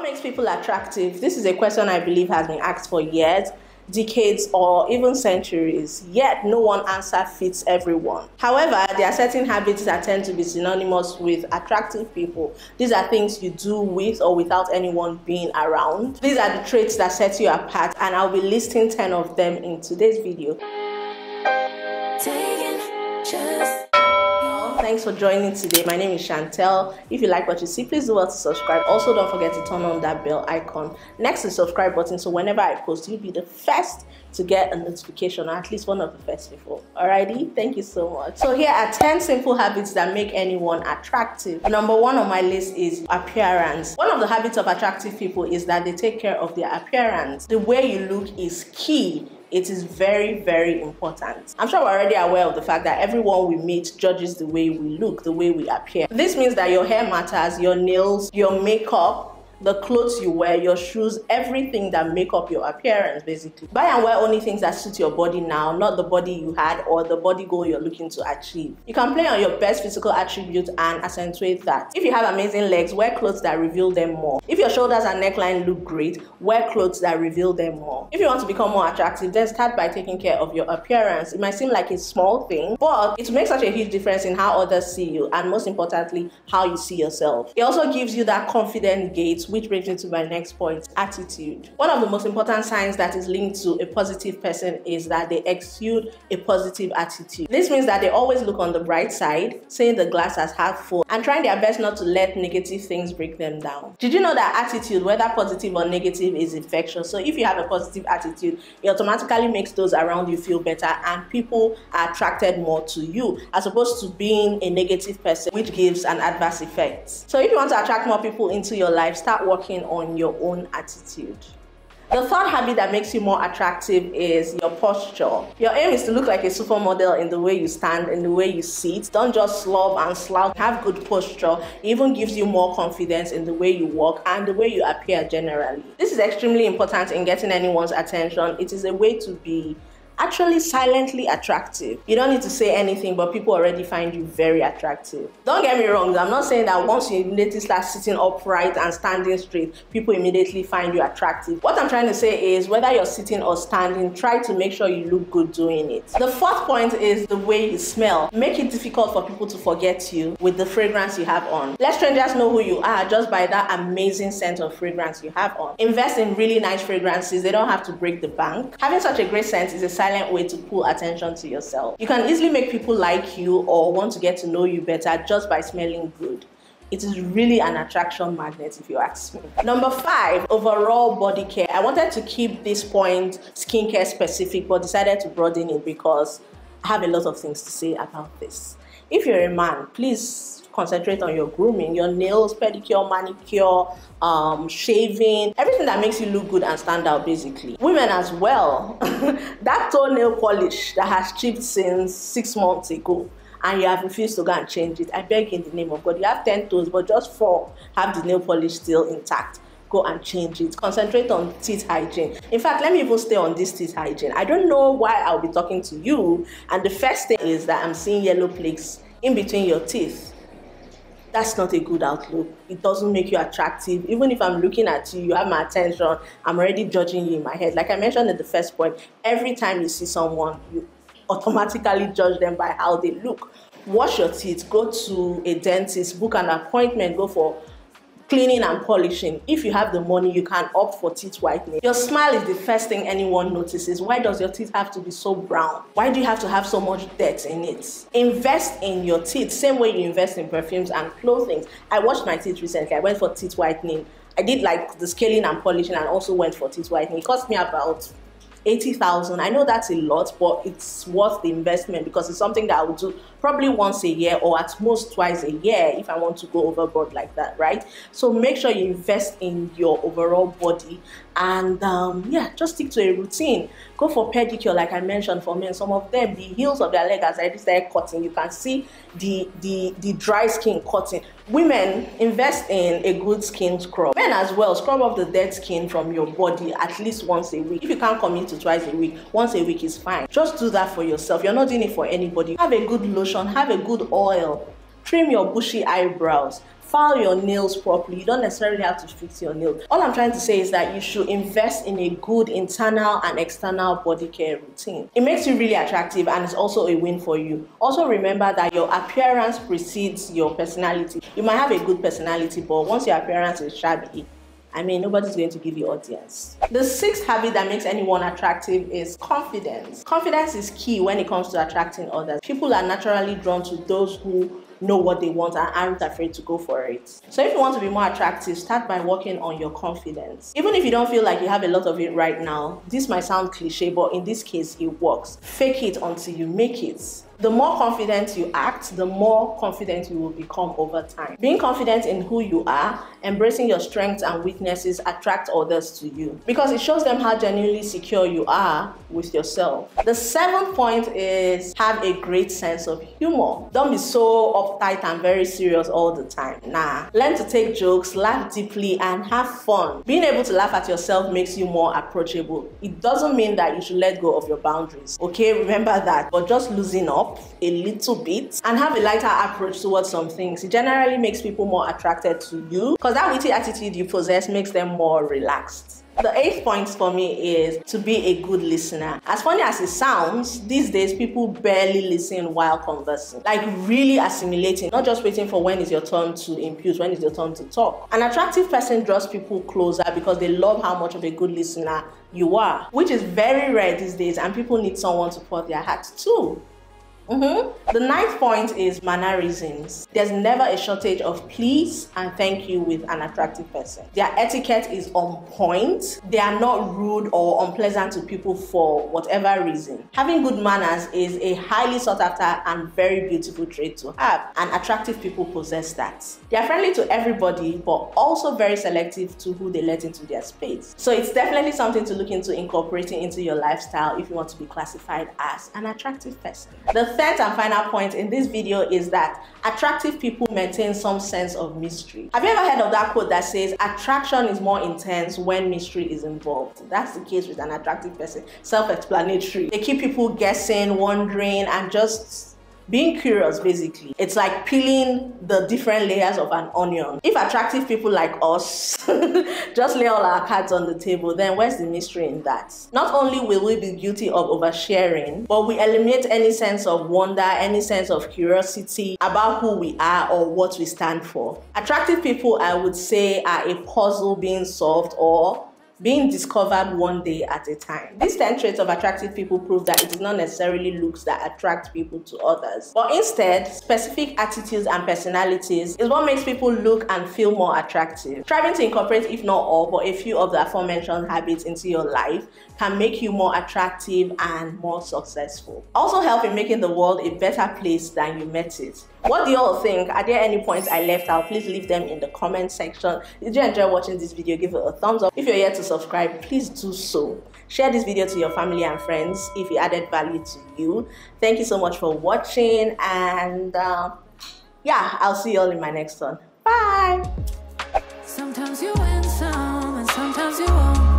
What makes people attractive? This is a question I believe has been asked for years, decades, or even centuries, yet no one answer fits everyone. However, there are certain habits that tend to be synonymous with attractive people. These are things you do with or without anyone being around. These are the traits that set you apart, and I'll be listing 10 of them in today's video. Thanks for joining today. My name is Chantel. If you like what you see, please do well to subscribe. Also, don't forget to turn on that bell icon next to the subscribe button, so whenever I post, you'll be the first to get a notification, or at least one of the first people. Alrighty, thank you so much. So here are 10 simple habits that make anyone attractive. Number one on my list is appearance. One of the habits of attractive people is that they take care of their appearance. The way you look is key. It is very, very important. I'm sure we're already aware of the fact that everyone we meet judges the way we look, the way we appear. This means that your hair matters, your nails, your makeup, the clothes you wear, your shoes, everything that make up your appearance, basically. Buy and wear only things that suit your body now, not the body you had or the body goal you're looking to achieve. You can play on your best physical attributes and accentuate that. If you have amazing legs, wear clothes that reveal them more. If your shoulders and neckline look great, wear clothes that reveal them more. If you want to become more attractive, then start by taking care of your appearance. It might seem like a small thing, but it makes such a huge difference in how others see you, and most importantly, how you see yourself. It also gives you that confident gait, which brings me to my next point, attitude. One of the most important signs that is linked to a positive person is that they exude a positive attitude. This means that they always look on the bright side, seeing the glass as half full, and trying their best not to let negative things break them down. Did you know that attitude, whether positive or negative, is infectious? So if you have a positive attitude, it automatically makes those around you feel better, and people are attracted more to you, as opposed to being a negative person, which gives an adverse effect. So if you want to attract more people into your life, start working on your own attitude. The third habit that makes you more attractive is your posture. Your aim is to look like a supermodel in the way you stand, in the way you sit. Don't just slob and slouch. Have good posture. It even gives you more confidence in the way you walk and the way you appear generally. This is extremely important in getting anyone's attention. It is a way to be actually silently attractive. You don't need to say anything, but people already find you very attractive. Don't get me wrong, I'm not saying that once you immediately start sitting upright and standing straight, people immediately find you attractive. What I'm trying to say is, whether you're sitting or standing, try to make sure you look good doing it. The fourth point is the way you smell. Make it difficult for people to forget you with the fragrance you have on. Let strangers know who you are just by that amazing scent of fragrance you have on. Invest in really nice fragrances. They don't have to break the bank. Having such a great scent is a sign way to pull attention to yourself. You can easily make people like you or want to get to know you better just by smelling good. It is really an attraction magnet, if you ask me. Number 5, overall body care. I wanted to keep this point skincare specific, but decided to broaden it because I have a lot of things to say about this. If you're a man, please concentrate on your grooming, your nails, pedicure, manicure, shaving, everything that makes you look good and stand out, basically. Women as well. That toenail polish that has chipped since 6 months ago, and you have refused to go and change it, I beg in the name of God. You have 10 toes, but just 4 have the nail polish still intact. Go and change it. Concentrate on teeth hygiene. In fact, let me even stay on this teeth hygiene. I don't know why I'll be talking to you, and the first thing is that I'm seeing yellow flakes in between your teeth. That's not a good outlook. It doesn't make you attractive. Even if I'm looking at you, you have my attention, I'm already judging you in my head. Like I mentioned at the first point, every time you see someone, you automatically judge them by how they look. Wash your teeth, go to a dentist, book an appointment, go for cleaning and polishing. If you have the money, you can opt for teeth whitening. Your smile is the first thing anyone notices. Why does your teeth have to be so brown? Why do you have to have so much dirt in it? Invest in your teeth, same way you invest in perfumes and clothing. I washed my teeth recently. I went for teeth whitening. I did like the scaling and polishing, and also went for teeth whitening. It cost me about 80,000. I know that's a lot, but it's worth the investment because it's something that I would do probably once a year, or at most twice a year if I want to go overboard like that, right? So make sure you invest in your overall body, and yeah, just stick to a routine. Go for pedicure, like I mentioned, for men. Some of them, the heels of their leg has already started cutting. You can see the dry skin cutting. Women, invest in a good skin scrub. Men as well, scrub off the dead skin from your body at least once a week. If you can't commit to twice a week, once a week is fine. Just do that for yourself. You're not doing it for anybody. Have a good lotion, have a good oil, trim your bushy eyebrows, file your nails properly. You don't necessarily have to fix your nails. All I'm trying to say is that you should invest in a good internal and external body care routine. It makes you really attractive and it's also a win for you. Also remember that your appearance precedes your personality. You might have a good personality, but once your appearance is shabby, I mean, nobody's going to give you audience. The sixth habit that makes anyone attractive is confidence. Confidence is key when it comes to attracting others. People are naturally drawn to those who know what they want and aren't afraid to go for it. So if you want to be more attractive, start by working on your confidence. Even if you don't feel like you have a lot of it right now, this might sound cliche, but in this case, it works. Fake it until you make it. The more confident you act, the more confident you will become over time. Being confident in who you are, embracing your strengths and weaknesses attract others to you because it shows them how genuinely secure you are with yourself. The seventh point is have a great sense of humor. Don't be so uptight and very serious all the time. Nah. Learn to take jokes, laugh deeply and have fun. Being able to laugh at yourself makes you more approachable. It doesn't mean that you should let go of your boundaries. Okay, remember that. But just loosen up a little bit and have a lighter approach towards some things. It generally makes people more attracted to you because that witty attitude you possess makes them more relaxed. The eighth point for me is to be a good listener. As funny as it sounds, these days people barely listen while conversing. Like really assimilating, not just waiting for when is your turn to impute, when is your turn to talk. An attractive person draws people closer because they love how much of a good listener you are, which is very rare these days and people need someone to pour their heart to. The ninth point is mannerisms. There's never a shortage of please and thank you with an attractive person. Their etiquette is on point. They are not rude or unpleasant to people for whatever reason. Having good manners is a highly sought after and very beautiful trait to have, and attractive people possess that. They are friendly to everybody, but also very selective to who they let into their space. So it's definitely something to look into incorporating into your lifestyle if you want to be classified as an attractive person. The third and final point in this video is that attractive people maintain some sense of mystery. Have you ever heard of that quote that says attraction is more intense when mystery is involved? That's the case with an attractive person. Self-explanatory. They keep people guessing, wondering, and just being curious basically. It's like peeling the different layers of an onion. If attractive people like us just lay all our cards on the table, then where's the mystery in that? Not only will we be guilty of oversharing, but we eliminate any sense of wonder, any sense of curiosity about who we are or what we stand for. Attractive people, I would say, are a puzzle being solved or being discovered one day at a time. These 10 traits of attractive people prove that it is not necessarily looks that attract people to others, but instead, specific attitudes and personalities is what makes people look and feel more attractive. Striving to incorporate, if not all, but a few of the aforementioned habits into your life can make you more attractive and more successful. Also help in making the world a better place than you met it. What do you all think? Are there any points I left out? Please leave them in the comment section. Did you enjoy watching this video? Give it a thumbs up. If you're here to subscribe, please do so. Share this video to your family and friends if it added value to you. Thank you so much for watching, and yeah, I'll see you all in my next one. Bye. Sometimes you win some and sometimes you won't.